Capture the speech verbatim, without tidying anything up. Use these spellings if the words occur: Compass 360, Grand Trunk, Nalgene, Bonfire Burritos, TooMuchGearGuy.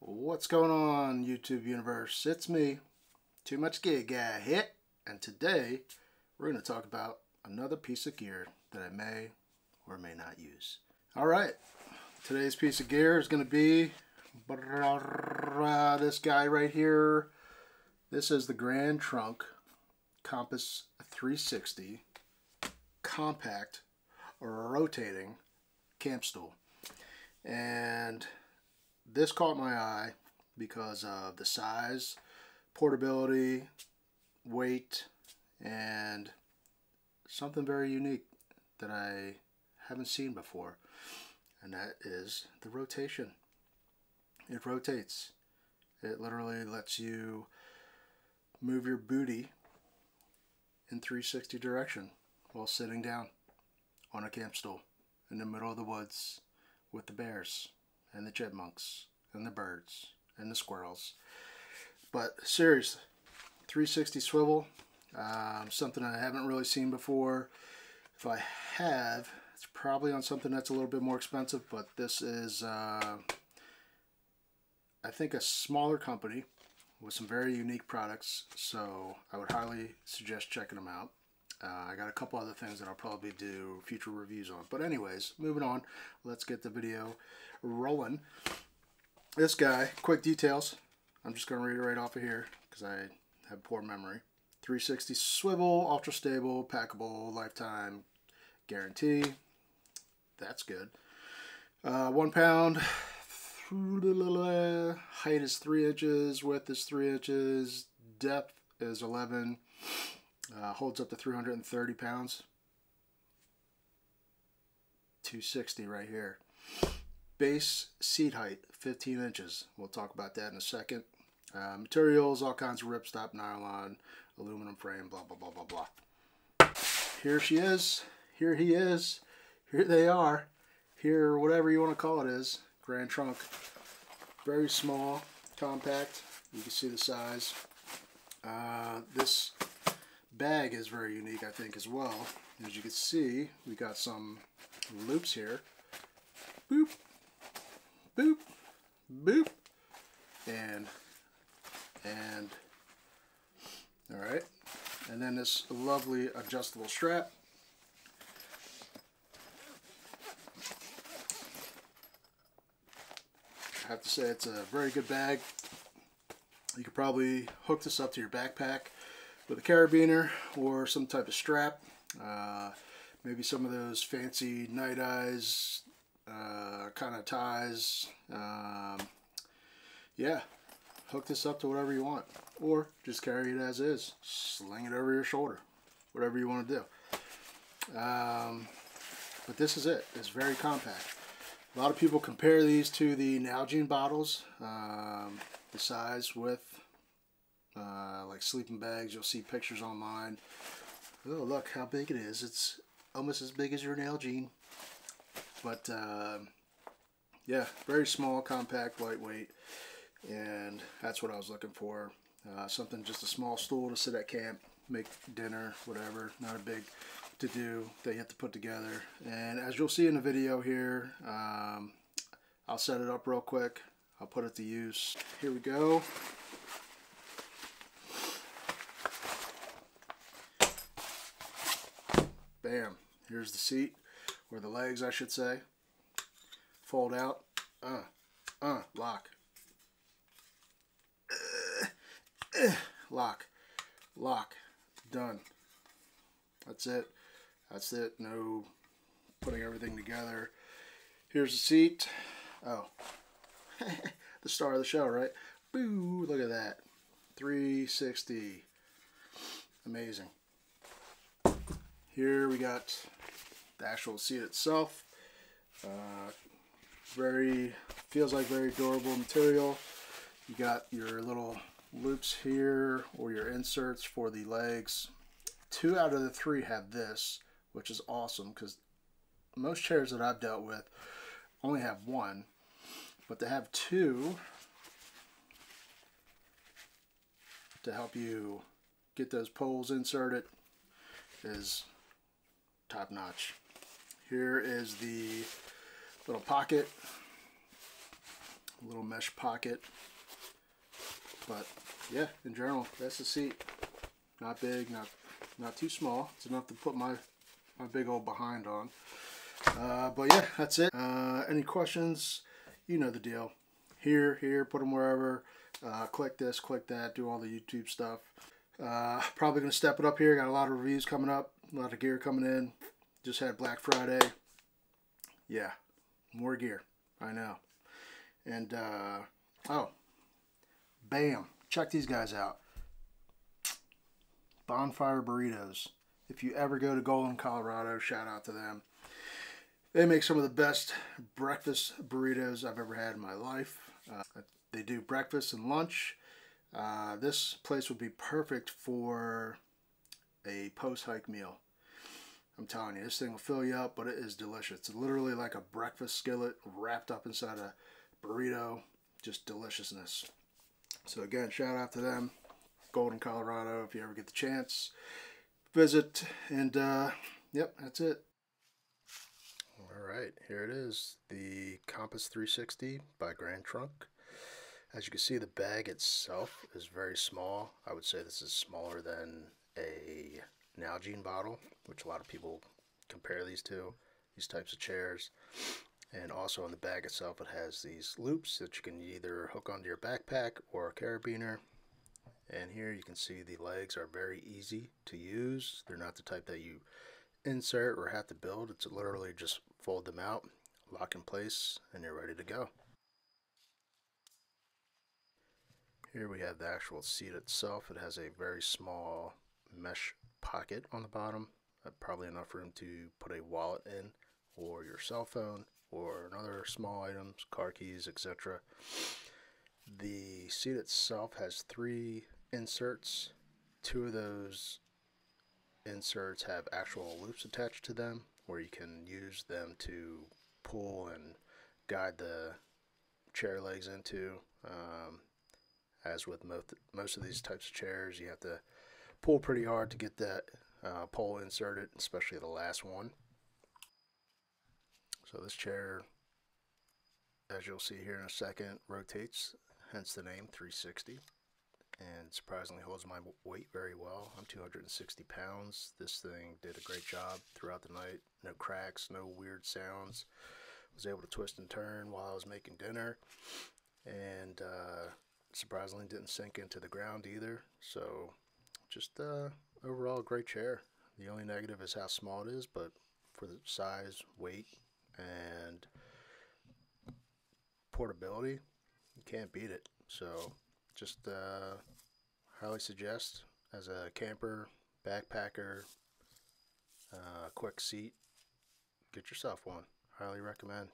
What's going on, YouTube universe? It's me, Too Much Gear Guy Hit, and today we're going to talk about another piece of gear that I may or may not use. Alright, today's piece of gear is going to be this guy right here. This is the Grand Trunk Compass three sixty compact rotating camp stool, and this caught my eye because of the size, portability, weight, and something very unique that I haven't seen before, and that is the rotation. It rotates. It literally lets you move your booty in three sixty direction while sitting down on a camp stool in the middle of the woods with the bears and the chipmunks and the birds and the squirrels. But seriously, three sixty swivel, um, something I haven't really seen before. If I have, it's probably on something that's a little bit more expensive, but this is uh, I think a smaller company with some very unique products, so I would highly suggest checking them out. Uh, I got a couple other things that I'll probably do future reviews on. But anyways, moving on, let's get the video rolling. This guy, quick details. I'm just going to read it right off of here because I have poor memory. three sixty swivel, ultra stable, packable, lifetime guarantee. That's good. Uh, one pound. Height is three inches. Width is three inches. Depth is eleven. Uh, holds up to three hundred thirty pounds. two sixty right here. Base seat height, fifteen inches. We'll talk about that in a second. Uh, materials, all kinds of ripstop, nylon, aluminum frame, blah, blah, blah, blah, blah. Here she is. Here he is. Here they are. Here, whatever you want to call it is. Grand Trunk. Very small, compact. You can see the size. Uh, this bag is very unique, I think, as well. As you can see, we got some loops here. Boop, boop, boop, and and all right, and then this lovely adjustable strap. I have to say, it's a very good bag. You could probably hook this up to your backpack with a carabiner or some type of strap, uh, maybe some of those fancy night eyes uh, kind of ties. Um, yeah, hook this up to whatever you want, or just carry it as is, sling it over your shoulder, whatever you want to do. Um, but this is it. It's very compact. A lot of people compare these to the Nalgene bottles, um, the size, width. Uh, like sleeping bags, you'll see pictures online. Oh, look how big it is. It's almost as big as your Nalgene. But uh, yeah, very small, compact, lightweight, and that's what I was looking for. Uh, something, just a small stool to sit at camp, make dinner, whatever. Not a big to do that you have to put together. And as you'll see in the video here, um, I'll set it up real quick. I'll put it to use. Here we go. Bam, here's the seat, or the legs I should say. Fold out, uh, uh, lock, uh, uh, lock, lock, done. That's it, that's it, no putting everything together. Here's the seat, oh, the star of the show, right? Boo, look at that, three sixty, amazing. Here we got the actual seat itself. Uh, very, feels like very durable material. You got your little loops here, or your inserts for the legs. Two out of the three have this, which is awesome, because most chairs that I've dealt with only have one, but they have two to help you get those poles inserted. Is top notch. Here is the little pocket little mesh pocket. But yeah, in general, that's the seat. Not big, not not too small. It's enough to put my my big old behind on. Uh, but yeah, that's it. Uh, any questions? You know the deal. Here, here, put them wherever. Uh, click this, click that. Do all the YouTube stuff. Uh, probably gonna step it up here. Got a lot of reviews coming up. A lot of gear coming in. Just had Black Friday. Yeah, more gear. I know. And uh, oh, bam! Check these guys out. Bonfire Burritos. If you ever go to Golden, Colorado, shout out to them. They make some of the best breakfast burritos I've ever had in my life. Uh, they do breakfast and lunch. Uh, this place would be perfect for a post-hike meal. I'm telling you, this thing will fill you up, but it is delicious. It's literally like a breakfast skillet wrapped up inside a burrito. Just deliciousness. So again, shout out to them. Golden, Colorado, if you ever get the chance. Visit, and uh, yep, that's it. All right, here it is, the Compass three sixty by Grand Trunk. As you can see, the bag itself is very small. I would say this is smaller than a Nalgene bottle, which a lot of people compare these to, these types of chairs. And also in the bag itself, it has these loops that you can either hook onto your backpack or a carabiner. And here you can see the legs are very easy to use. They're not the type that you insert or have to build. It's literally just fold them out, lock in place, and you're ready to go. Here we have the actual seat itself. It has a very small mesh pocket on the bottom. Probably enough room to put a wallet in, or your cell phone, or another small items, car keys, et cetera. The seat itself has three inserts. Two of those inserts have actual loops attached to them where you can use them to pull and guide the chair legs into. Um, as with most, most of these types of chairs, you have to pull pretty hard to get that uh, pole inserted, especially the last one. So this chair, as you'll see here in a second, rotates, hence the name three sixty, and surprisingly holds my weight very well. I'm two hundred sixty pounds. This thing did a great job throughout the night. No cracks, no weird sounds. Was able to twist and turn while I was making dinner, and uh, surprisingly didn't sink into the ground either. So just uh, overall great chair. The only negative is how small it is, but for the size, weight, and portability, you can't beat it. So just uh, highly suggest as a camper, backpacker, uh, quick seat, get yourself one. Highly recommend.